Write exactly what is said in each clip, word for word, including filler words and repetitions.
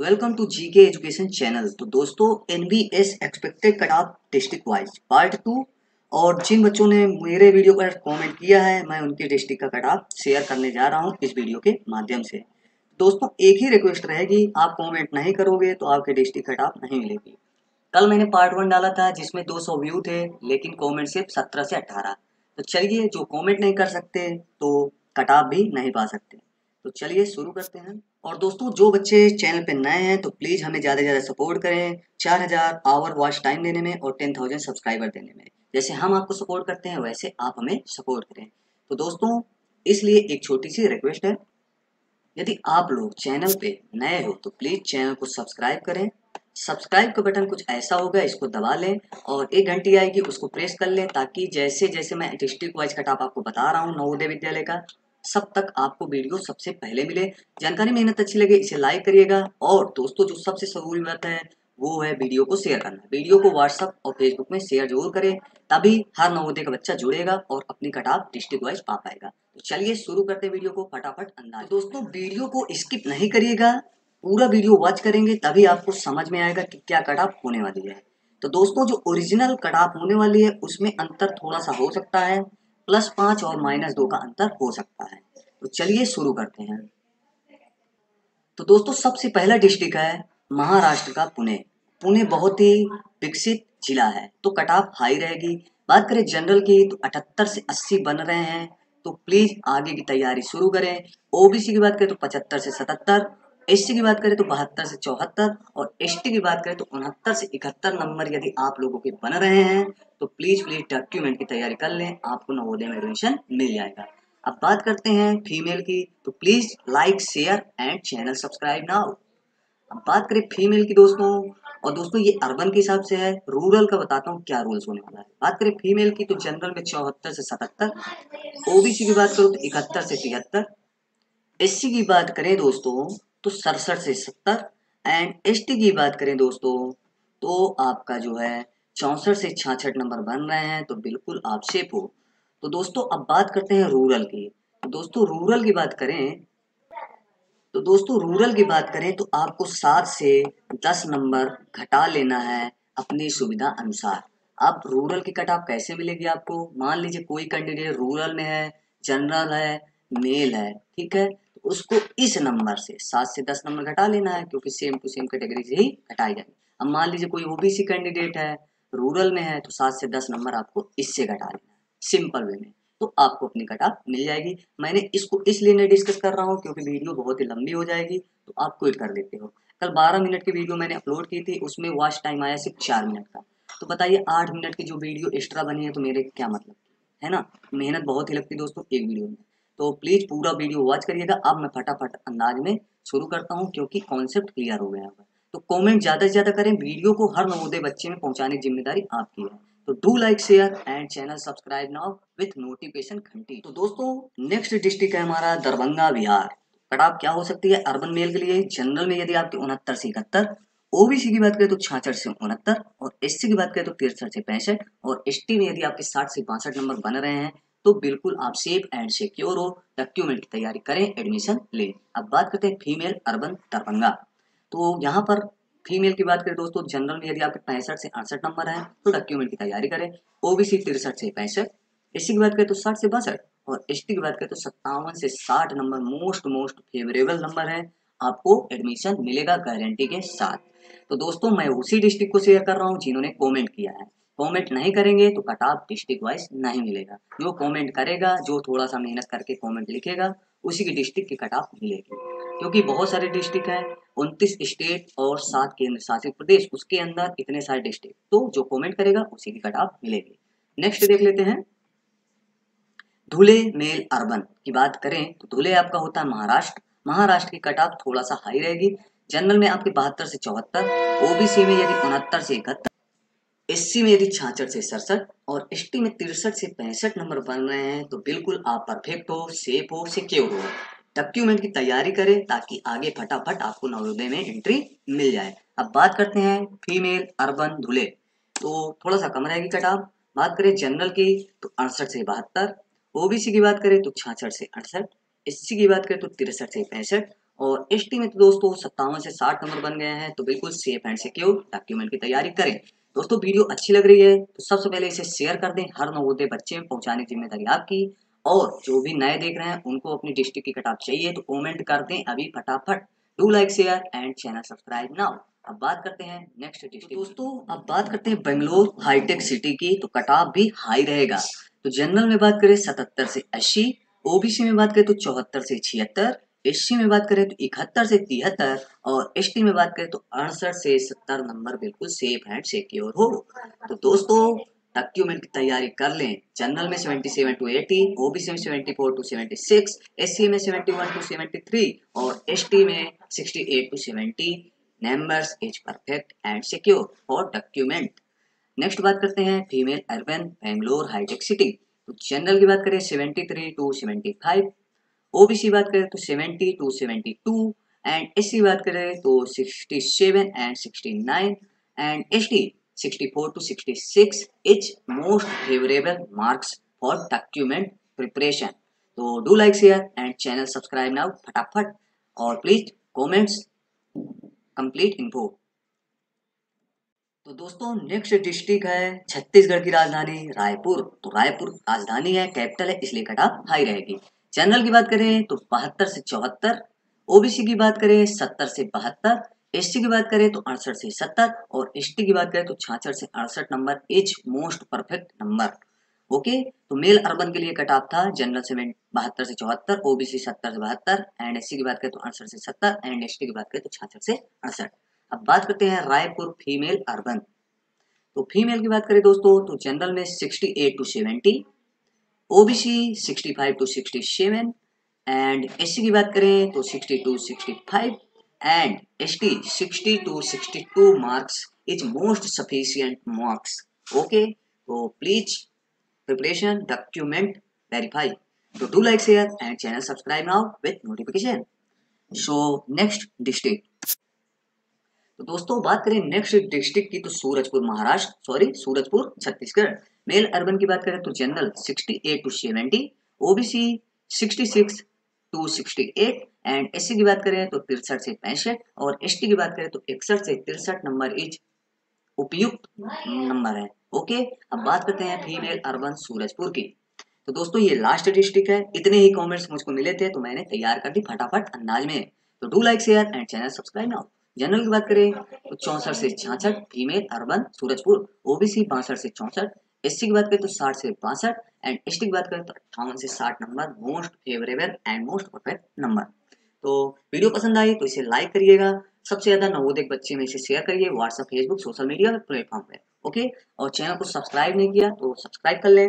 Welcome to जी के education channel. तो दोस्तों NVS expected cut off district wise part two, और जिन बच्चों ने मेरे वीडियो पर कमेंट किया है मैं उनके डिस्ट्रिक्ट का कट ऑफ शेयर करने जा रहा हूं इस वीडियो के माध्यम से। दोस्तों एक ही रिक्वेस्ट रहेगी, आप कमेंट नहीं करोगे तो आपके डिस्ट्रिक्ट कट ऑफ नहीं मिलेगी। कल मैंने पार्ट वन डाला था जिसमें दो सौ व्यू थे, लेकिन कॉमेंट सिर्फ सत्रह से अठारह। तो चलिए, जो कॉमेंट नहीं कर सकते तो कट ऑफ भी नहीं पा सकते। तो चलिए शुरू करते हैं। और दोस्तों जो बच्चे चैनल पे नए हैं तो प्लीज़ हमें ज़्यादा से ज़्यादा सपोर्ट करें, चार हज़ार आवर वॉच टाइम देने में और दस हज़ार सब्सक्राइबर देने में। जैसे हम आपको सपोर्ट करते हैं वैसे आप हमें सपोर्ट करें। तो दोस्तों इसलिए एक छोटी सी रिक्वेस्ट है, यदि आप लोग चैनल पे नए हो तो प्लीज़ चैनल को सब्सक्राइब करें। सब्सक्राइब का बटन कुछ ऐसा होगा, इसको दबा लें और एक घंटी आएगी उसको प्रेस कर लें, ताकि जैसे जैसे मैं डिस्ट्रिक्ट वाइज कट ऑफ आपको बता रहा हूँ नवोदय विद्यालय का, सब तक आपको वीडियो सबसे पहले मिले। जानकारी मेहनत अच्छी लगे इसे लाइक करिएगा। और दोस्तों जो सबसे जरूरी बात है वो है वीडियो को शेयर करना। वीडियो को व्हाट्सएप और फेसबुक में शेयर जरूर करें, तभी हर नवोदय का बच्चा जुड़ेगा और अपनी कट ऑफ डिस्ट्रिक्ट वाइज पा पाएगा। तो चलिए शुरू करते हैं वीडियो को फटाफट अंदाज। दोस्तों वीडियो को स्किप नहीं करिएगा, पूरा वीडियो वॉच करेंगे तभी आपको समझ में आएगा कि क्या कट ऑफ होने वाली है। तो दोस्तों जो ओरिजिनल कट ऑफ होने वाली है उसमें अंतर थोड़ा सा हो सकता है, प्लस पाँच और माइनस दो का अंतर हो सकता है। तो चलिए शुरू करते हैं। तो दोस्तों सबसे पहला डिस्ट्रिक्ट है महाराष्ट्र का पुणे। पुणे बहुत ही विकसित जिला है तो कट ऑफ हाई रहेगी। बात करें जनरल की तो अठहत्तर से अस्सी बन रहे हैं, तो प्लीज आगे की तैयारी शुरू करें। ओबीसी की बात करें तो पचहत्तर से सतहत्तर, एससी की बात करें तो बहत्तर से चौहत्तर और एसटी की बात करें तो उनहत्तर से इकहत्तर नंबर यदि आप लोगों के बन रहे हैं तो प्लीज प्लीज डॉक्यूमेंट की तैयारी कर लें, आपको नवोदय में एडमिशन मिल जाएगा। अब बात करते हैं फीमेल की, तो please like share and channel subscribe now. अब बात करें फीमेल की दोस्तों, और दोस्तों ये अर्बन के हिसाब से है, रूरल का बताता हूँ क्या रूल्स होने वाला है। बात करें फीमेल की तो जनरल में चौहत्तर से सतहत्तर, ओबीसी की बात करो तो इकहत्तर से तिहत्तर, एससी की बात करें दोस्तों तो सड़सठ से सत्तर एंड एसटी की बात करें दोस्तों तो आपका जो है चौंसठ से छियासठ नंबर बन रहे हैं, तो बिल्कुल आप सेफ हो। तो दोस्तों अब बात करते हैं रूरल की। तो दोस्तों रूरल की बात करें तो दोस्तों रूरल की बात करें तो आपको सात से दस नंबर घटा लेना है अपनी सुविधा अनुसार। अब रूरल की कट ऑफ कैसे मिलेगी आपको, मान लीजिए कोई कैंडिडेट रूरल में है, जनरल है, मेल है, ठीक है, उसको इस नंबर से सात से दस नंबर घटा लेना है क्योंकि सेम टू सेम कैटेगरी से ही घटाई जाएगी। अब मान लीजिए कोई ओबीसी कैंडिडेट है, रूरल में है, तो सात से दस नंबर आपको इससे घटा लेना है सिंपल वे में, तो आपको अपनी कट ऑफ मिल जाएगी। मैंने इसको इसलिए नहीं डिस्कस कर रहा हूँ क्योंकि वीडियो बहुत ही लंबी हो जाएगी तो आप क्विट कर देते हो। कल बारह मिनट की वीडियो मैंने अपलोड की थी, उसमें वॉच टाइम आया सिर्फ चार मिनट का, तो बताइए आठ मिनट की जो वीडियो एक्स्ट्रा बनी है तो मेरे क्या मतलब है ना। मेहनत बहुत ही लगती है दोस्तों एक वीडियो में, तो प्लीज़ पूरा वीडियो वॉच करिएगा। अब मैं फटाफट अंदाज में शुरू करता हूं क्योंकि कॉन्सेप्ट क्लियर हो गया है। तो कमेंट ज़्यादा से ज़्यादा करें, वीडियो को हर नवोदय बच्चे में पहुंचाने की जिम्मेदारी आपकी है। तो do like share and channel subscribe now with notification घंटी। तो दोस्तों नेक्स्ट डिस्ट्रिक्ट है हमारा दरभंगा बिहार। कट ऑफ क्या हो सकती है अर्बन मेल के लिए, जनरल में यदि आपके उनहत्तर से इकहत्तर, ओबीसी की बात करें तो छियासठ से उनहत्तर और एससी की बात करें तो तिरसठ से पैंसठ और एसटी में यदि आपके साठ से बासठ नंबर बन रहे हैं तो बिल्कुल आप सेफ एंड सिक्योर हो। डॉक्यूमेंट की तैयारी करें, एडमिशन लें। अब बात करते हैं फीमेल अर्बन दरभंगा। तो यहाँ पर फीमेल की बात करें दोस्तों, जनरल में यदि आपके पैंसठ से अड़सठ नंबर हैं तो डॉक्यूमेंट की तैयारी करें। ओबीसी तिरसठ से पैंसठ, एससी की बात करें तो साठ से बासठ और एसटी की बात करें तो सत्तावन से साठ number most most favourable number है, आपको एडमिशन मिलेगा गारंटी के साथ। तो दोस्तों मैं उसी डिस्ट्रिक्ट को शेयर कर रहा हूँ जिन्होंने कॉमेंट किया है। कमेंट नहीं करेंगे तो कट ऑफ डिस्ट्रिक्ट वाइज नहीं मिलेगा। जो कमेंट करेगा, जो थोड़ा सा मेहनत करके कमेंट लिखेगा, उसी की डिस्ट्रिक्ट की कट ऑफ मिलेगी, क्योंकि बहुत सारे डिस्ट्रिक्ट हैं, उनतीस स्टेट और सात केंद्र शासित प्रदेश, उसके अंदर इतने सारे डिस्ट्रिक्ट, तो जो कमेंट करेगा उसी की कट ऑफ मिलेगी। नेक्स्ट देख लेते हैं धुले मेल अर्बन की बात करें तो धुले आपका होता है महाराष्ट्र। महाराष्ट्र की कट ऑफ थोड़ा सा हाई रहेगी। जनरल में आपके बहत्तर से चौहत्तर, ओबीसी में यदि उनहत्तर से इकहत्तर, एससी में यदि छियासठ से सड़सठ और एसटी में तिरसठ से पैंसठ नंबर बन रहे हैं तो बिल्कुल आप परफेक्ट हो, सेफ हो, सिक्योर हो। डॉक्यूमेंट की तैयारी करें ताकि आगे फटाफट आपको नवोदय में एंट्री मिल जाए। अब बात करते हैं फीमेल अर्बन धुले, तो थोड़ा सा कम रहेगी कट ऑफ। बात करें जनरल की तो अड़सठ से बहत्तर, ओबीसी की बात करें तो छियासठ से अड़सठ, एससी की बात करें तो तिरसठ से पैंसठ और एसटी में तो दोस्तों सत्तावन से साठ नंबर बन गए हैं। तो बिल्कुल सेफ एंड सिक्योर डॉक्यूमेंट की तैयारी करें। दोस्तों वीडियो अच्छी लग रही है तो सबसे पहले इसे शेयर कर दें, हर नवोदय बच्चे पहुंचाने की जिम्मेदारी आपकी। और जो भी नए देख रहे हैं उनको अपनी डिस्ट्रिक्ट की कट ऑफ चाहिए तो कमेंट कर दें अभी फटाफट। Do like share and channel subscribe now. अब बात करते हैं नेक्स्ट डिस्ट्रिक्ट। दोस्तों अब बात करते हैं बेंगलोर हाईटेक सिटी की, तो कट ऑफ भी हाई रहेगा। तो जनरल में बात करें सतहत्तर से अस्सी, ओबीसी में बात करें तो चौहत्तर से छिहत्तर, एससी में बात करें तो इकहत्तर से तिहत्तर और एसटी में बात करें तो अड़सठ से सत्तर नंबर बिल्कुल सेफ एंड सिक्योर हो। तो दोस्तों डॉक्यूमेंट की तैयारी कर लें। जनरल में सत्तहत्तर टू अस्सी, ओबीसी में चौहत्तर टू छिहत्तर, एससी में इकहत्तर टू तिहत्तर और एसटी में अड़सठ टू सत्तर। Numbers is perfect and secure for document. Next बात करते हैं female urban Bangalore hitech city. तो जनरल की बात करें तिहत्तर टू पचहत्तर, ओबीसी बात करें तो सत्तर टू बहत्तर एंड एससी बात करें तो सड़सठ एंड उनहत्तर एंड एसटी चौंसठ टू छियासठ is most favourable marks for document preparation. तो do like share and channel subscribe now फटाफट और प्लीज कमेंट्स कंप्लीट इन्फो। तो दोस्तों नेक्स्ट डिस्ट्रिक्ट है छत्तीसगढ़ की राजधानी रायपुर। तो रायपुर राजधानी है, कैपिटल है, इसलिए कट ऑफ हाई रहेगी। जनरल की बात करें तो बहत्तर से चौहत्तर, ओबीसी की बात करें सत्तर से बहत्तर, एससी की बात करें तो अड़सठ से सत्तर और एसटी की बात करें तो छियासठ से अड़सठ number is most perfect number. Okay, तो मेल अर्बन के लिए कट ऑफ था जनरल से बहत्तर से चौहत्तर, ओबीसी सत्तर से बहत्तर एंड एससी की बात करें तो अड़सठ से सत्तर एंड एसटी की बात करें तो छियासठ से अड़सठ। अब बात करते हैं रायपुर फीमेल अर्बन। तो फीमेल की बात करें दोस्तों तो जनरल में अड़सठ टू सत्तर, ओबीसी पैंसठ टू सड़सठ एंड एससी की बात करें तो साठ टू पैंसठ एंड एसटी साठ टू बासठ marks is most sufficient marks. Okay, तो प्लीज प्रिपरेशन डॉक्यूमेंट वेरीफाई। तो do like share and channel subscribe now with notification. So next district, तो दोस्तों बात करें नेक्स्ट डिस्ट्रिक्ट की तो Surajpur Maharashtra sorry Surajpur Chhattisgarh. Male urban की बात करें तो जनरल अड़सठ टू सत्तर, ओबीसी छियासठ टू अड़सठ एंड एससी की बात करें तो तिरसठ से पैंसठ और एसटी की बात करें तो इकसठ से तिरसठ नंबर इज उपयुक्त नंबर है। ओके, अब बात करते हैं फीमेल अर्बन सूरजपुर की। तो दोस्तों ये लास्ट डिस्ट्रिक्ट है, इतने ही कमेंट्स मुझको मिले थे तो मैंने तैयार कर दी फटाफट अंदाज में। तो do like share and channel subscribe now. General की बात करें तो चौंसठ से छियासठ फीमेल अर्बन सूरजपुर, ओबीसी बासठ से चौंसठ, एससी की बात करें तो साठ से बासठ एंड एसटी की बात करें तो अट्ठावन से साठ number most favourable and most perfect number. तो वीडियो पसंद आई तो इसे लाइक करिएगा, सबसे ज्यादा नवोदय बच्चे में इसे शेयर करिए WhatsApp, Facebook, social media platform पे। ओके, और चैनल को सब्सक्राइब नहीं किया तो सब्सक्राइब कर लें।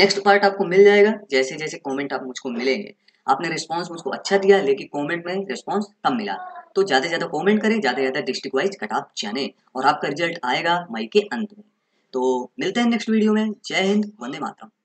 नेक्स्ट पार्ट आपको मिल जाएगा जैसे जैसे कॉमेंट आप मुझको मिलेंगे। आपने रिस्पॉन्स मुझको अच्छा दिया लेकिन कॉमेंट में रिस्पॉन्स कम मिला, तो ज्यादा से ज्यादा कॉमेंट करें, ज्यादा से ज्यादा डिस्ट्रिक्ट वाइज कट ऑफ जाने और आपका रिजल्ट आएगा मई के अंत में। तो मिलते हैं नेक्स्ट वीडियो में। जय हिंद, वंदे मातरम।